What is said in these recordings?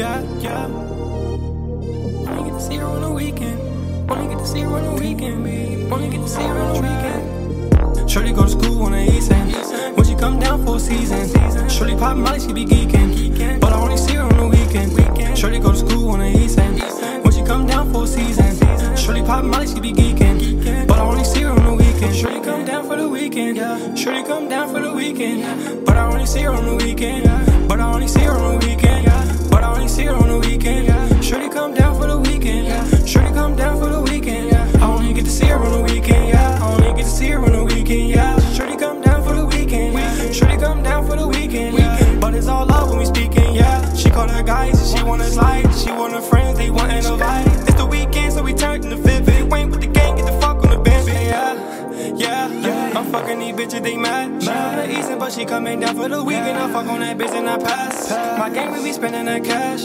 Yeah. Only get to see her on the weekend. Only get to see her on the weekend, babe. Only get to see her on the weekend. Shorty go to school on the east end. When she come down for a season, shorty pop Molly, she be geeking. But I only see her on the weekend. Shorty go to school on the east end. When she come down for a season, shorty pop Molly, she be geeking. But I only see her on the weekend. Shorty come down for the weekend. Shorty come down for the weekend. But I only see her on the weekend. But I only see her on the weekend. But I only see her on the weekend. Shorty come down for the weekend. Shorty come down for the weekend. I only get to see her on the weekend. I only get to see her on the weekend. Shorty come down for the weekend. Shorty come down for the weekend. But it's all love when we speaking. She called her guys, she wanna slide. She want her friends, they wantin' a light. It's the weekend, so we turned in the vivid. Wayne with the gang, get the fuck on the bench. Yeah. I'm fucking these bitches, they mad. But she coming down for the weekend. I fuck on that bitch and I pass. My gang really spending that cash.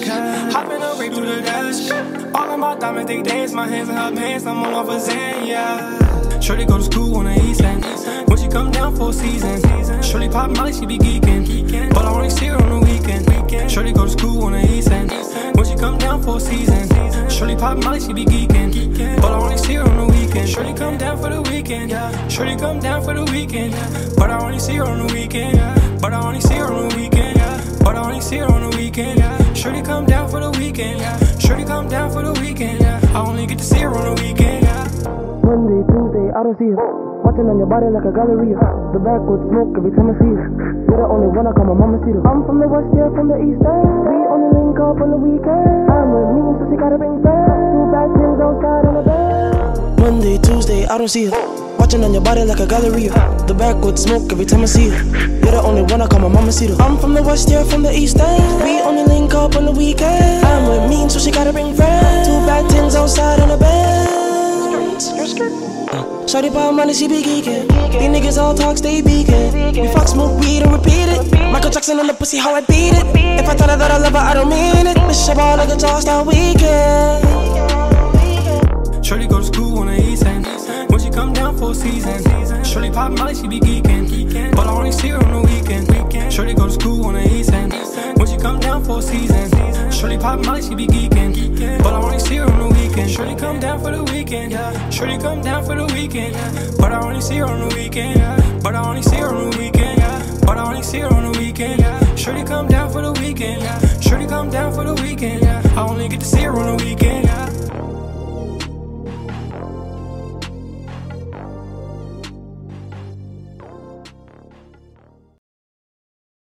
Hopping up right through the dash. All of my diamonds, they dance. My hands in her pants, I'm all off a Zan, yeah. Shorty go to school on the east end. When she come down for a season, shorty pop Molly, she be geeking. But I only see her on the weekend. Shorty go to school on the east end. When she come down for a season, shorty pop Molly, she be geeking. But I only see her on the weekend. Shorty come down for the weekend. Shorty come down for the weekend. But I only see her on the weekend. But I only see her on the weekend. But I only see her on the weekend. Shorty come down for the weekend. Shorty come down for the weekend. I only get to see her on the weekend. Monday, Tuesday, I don't see her. Watching on your body like a gallery. The back would smoke every time I see her. You're the only one I call my mama see her. I'm from the west, yeah, from the east end. We only link up on the weekend. I'm with me, so she gotta bring friends. Two bad things outside on the bed. Monday, Tuesday, I don't see her. Watching on your body like a gallery. The back would smoke every time I see her. You're the only one I call my mama see her. I'm from the west, you're from the east end. We only link up on the weekend. I'm with me, so she gotta bring friends. Two bad things outside on the bed. Shorty pop Molly, she be geeking. These niggas all talk, they beakin'. We fuck, smoke weed and repeat it. Michael Jackson on the pussy, how I beat it. If I thought I thought I love her, I don't mean it. Bitch, I ball like a Josh that weekend. Shorty go to school on the east end. When she come down for a season, shorty pop Molly, she be geeking. But I only see her on the weekend. Shorty go to school on the east end. When she come down for a season, shorty pop Molly, she be geeking. But I only see her on the weekend. Shorty come down for the weekend. Shorty come down for the weekend. But I only see her on the weekend. But I only see her on the weekend. But I only see her on the weekend. Shorty come down for the weekend. Shorty come down for the weekend. I only get to see her on the weekend.